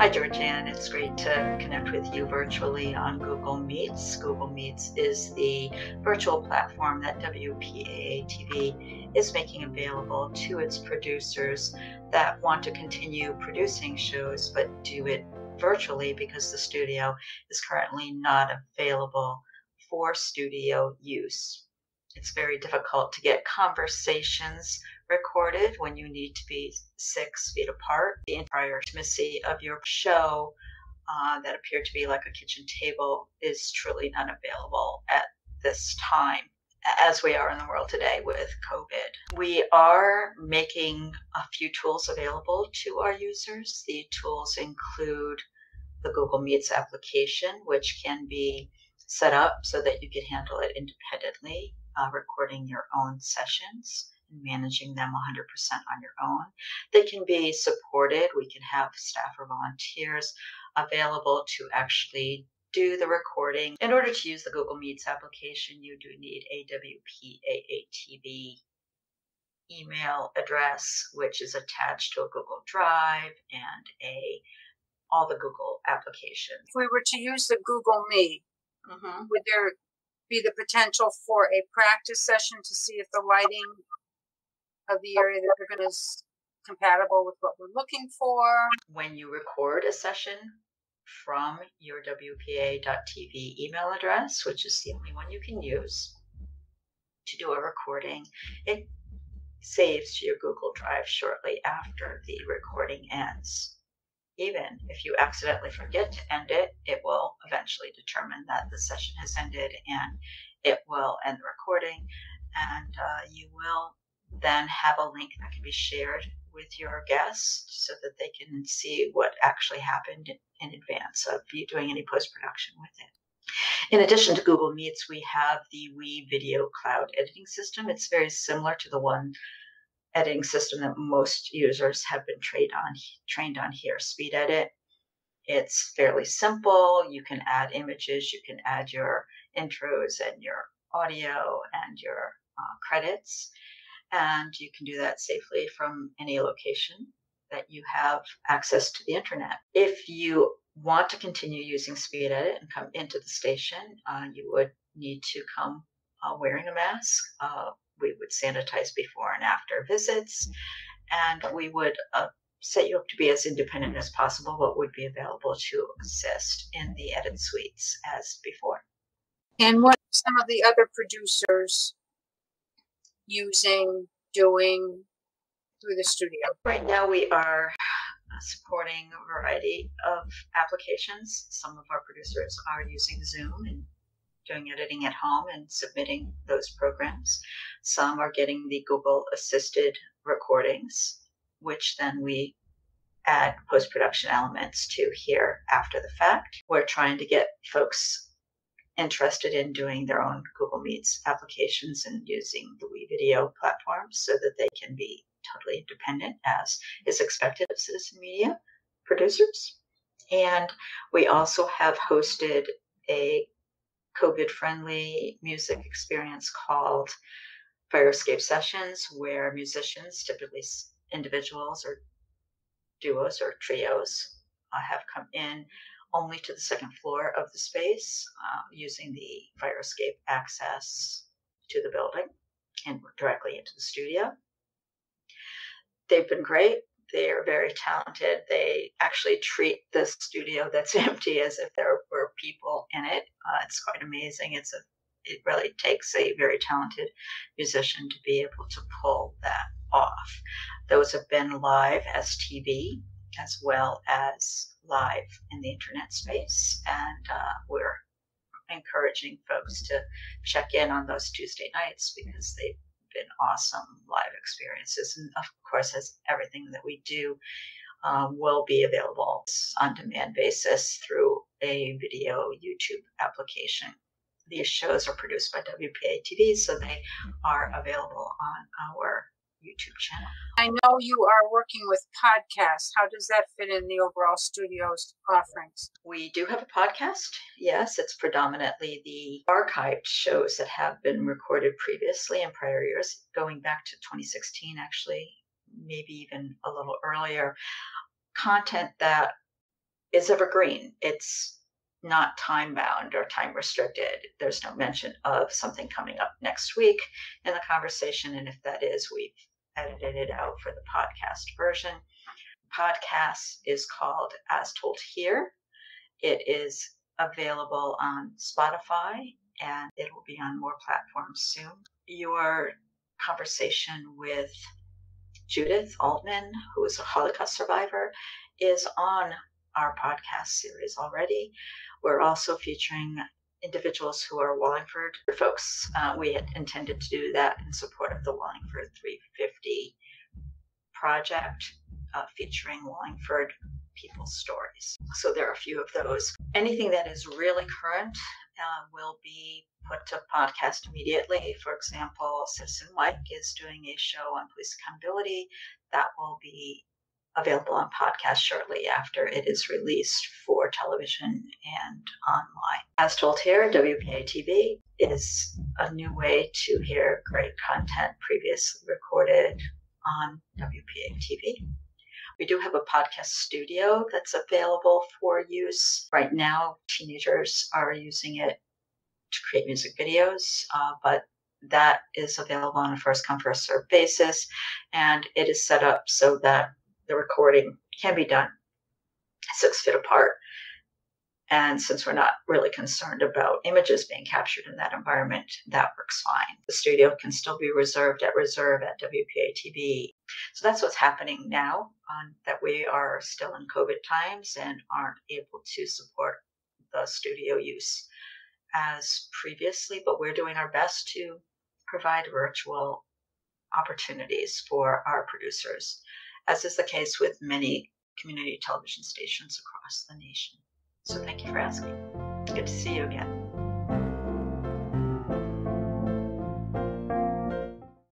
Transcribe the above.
Hi, Georgann. It's great to connect with you virtually on Google Meets. Google Meets is the virtual platform that WPAA-TV is making available to its producers that want to continue producing shows but do it virtually because the studio is currently not available for studio use. It's very difficult to get conversations recorded when you need to be 6 feet apart. The entire intimacy of your show that appeared to be like a kitchen table is truly not available at this time, as we are in the world today with COVID. We are making a few tools available to our users. The tools include the Google Meets application, which can be set up so that you can handle it independently. Recording your own sessions and managing them 100% on your own. They can be supported. We can have staff or volunteers available to actually do the recording. In order to use the Google Meets application, you do need a WPAA-TV email address, which is attached to a Google Drive and all the Google applications. If we were to use the Google Meet, would there be the potential for a practice session to see if the lighting of the area that we're going to is compatible with what we're looking for? When you record a session from your WPAA.TV email address, which is the only one you can use to do a recording, it saves to your Google Drive shortly after the recording ends. Even if you accidentally forget to end it, it will eventually determine that the session has ended and it will end the recording. And you will then have a link that can be shared with your guests so that they can see what actually happened in advance of you doing any post-production with it. In addition to Google Meets, we have the WeVideo cloud editing system. It's very similar to the one editing system that most users have been trained on here, Speed Edit. It's fairly simple. You can add images, you can add your intros and your audio and your credits, and you can do that safely from any location that you have access to the internet. If you want to continue using Speed Edit and come into the station, you would need to come wearing a mask. We would sanitize before and after visits, and we would set you up to be as independent as possible, what would be available to assist in the edit suites as before. And what are some of the other producers doing through the studio? Right now we are supporting a variety of applications. Some of our producers are using Zoom and doing editing at home and submitting those programs. Some are getting the Google assisted recordings, which then we add post-production elements to here after the fact. We're trying to get folks interested in doing their own Google Meets applications and using the WeVideo platform so that they can be totally independent as is expected of citizen media producers. And we also have hosted a COVID-friendly music experience called Fire Escape Sessions, where musicians, typically individuals or duos or trios, have come in only to the second floor of the space using the fire escape access to the building and directly into the studio. They've been great. They are very talented. They actually treat the studio that's empty as if there were people in it. It's quite amazing. It really takes a very talented musician to be able to pull that off. Those have been live as TV as well as live in the internet space, and we're encouraging folks to check in on those Tuesday nights because they've been awesome live experiences. And of course, as everything that we do will be available on demand basis through a video YouTube application. These shows are produced by WPAA-TV, so they are available on our YouTube channel. I know you are working with podcasts. How does that fit in the overall studio's offerings? We do have a podcast. Yes, it's predominantly the archived shows that have been recorded previously in prior years, going back to 2016, actually, maybe even a little earlier. Content that is evergreen. It's not time bound or time restricted. There's no mention of something coming up next week in the conversation. And if that is, we've edited it out for the podcast version. Podcast is called As Told Here. It is available on Spotify, and it will be on more platforms soon. Your conversation with Judith Altman, who is a Holocaust survivor, is on our podcast series already. We're also featuring individuals who are Wallingford folks. We had intended to do that in support of the Wallingford 350 project, featuring Wallingford people's stories. So there are a few of those. Anything that is really current will be put to podcast immediately. For example, Citizen Mike is doing a show on police accountability that will be available on podcast shortly after it is released for television and online. As Told Here, WPAA-TV, is a new way to hear great content previously recorded on WPAA-TV. We do have a podcast studio that's available for use. Right now, teenagers are using it to create music videos, but that is available on a first-come, first-served basis, and it is set up so that the recording can be done 6 feet apart. And since we're not really concerned about images being captured in that environment, that works fine. The studio can still be reserved at reserve@WPAA-TV. So that's what's happening now, that we are still in COVID times and aren't able to support the studio use as previously, but we're doing our best to provide virtual opportunities for our producers, as is the case with many community television stations across the nation. So thank you for asking. Good to see you again.